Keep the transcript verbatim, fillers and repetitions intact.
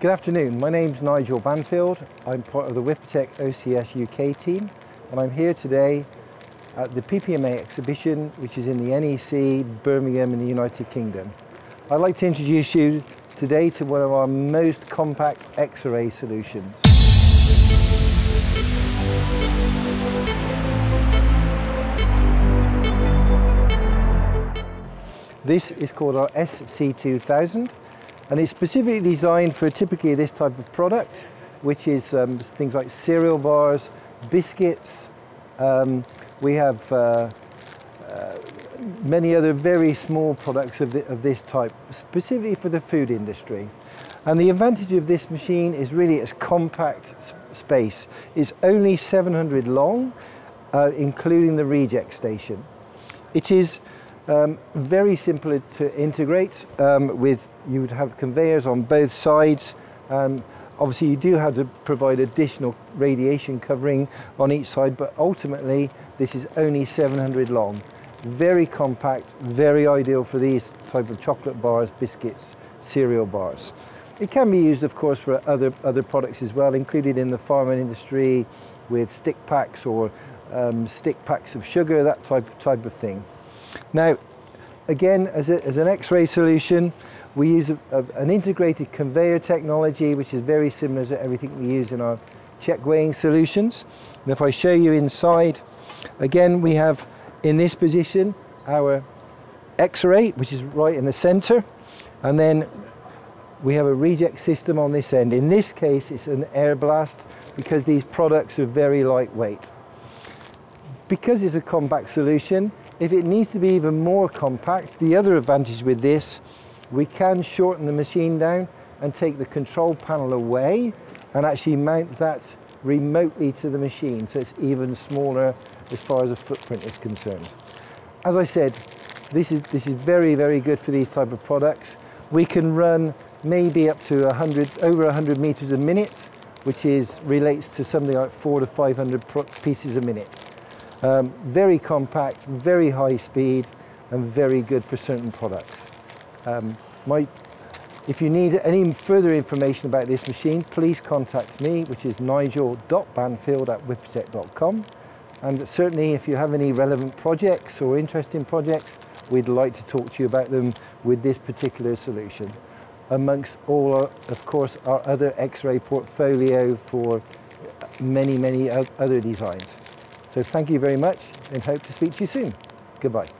Good afternoon, my name's Nigel Banfield. I'm part of the Wipotec O C S U K team, and I'm here today at the P P M A exhibition, which is in the N E C, Birmingham in the United Kingdom. I'd like to introduce you today to one of our most compact X-ray solutions. This is called our S C two thousand. And it's specifically designed for typically this type of product, which is um, things like cereal bars, biscuits. Um, we have uh, uh, many other very small products of, the, of this type, specifically for the food industry. And the advantage of this machine is really its compact space. It's only seven hundred long, uh, including the reject station. It is Um, very simple to integrate um, with. You would have conveyors on both sides. Um, obviously you do have to provide additional radiation covering on each side, but ultimately this is only seven hundred long. Very compact, very ideal for these type of chocolate bars, biscuits, cereal bars. It can be used of course for other, other products as well, included in the pharma industry with stick packs or um, stick packs of sugar, that type, type of thing. Now, again, as, a, as an X-ray solution, we use a, a, an integrated conveyor technology, which is very similar to everything we use in our check weighing solutions. And if I show you inside, again, we have in this position our X-ray, which is right in the center, and then we have a reject system on this end. In this case, it's an air blast because these products are very lightweight. Because it's a compact solution, if it needs to be even more compact, the other advantage with this, we can shorten the machine down and take the control panel away and actually mount that remotely to the machine, so it's even smaller as far as the footprint is concerned. As I said, this is, this is very, very good for these type of products. We can run maybe up to one hundred, over one hundred meters a minute, which is, relates to something like four to five hundred pieces a minute. Um, very compact, very high speed, and very good for certain products. Um, my, if you need any further information about this machine, please contact me, which is nigel dot banfield at wipotec dot com. And certainly if you have any relevant projects or interesting projects, we'd like to talk to you about them with this particular solution. Amongst all, our, of course, our other X-ray portfolio for many, many other designs. So thank you very much and hope to speak to you soon. Goodbye.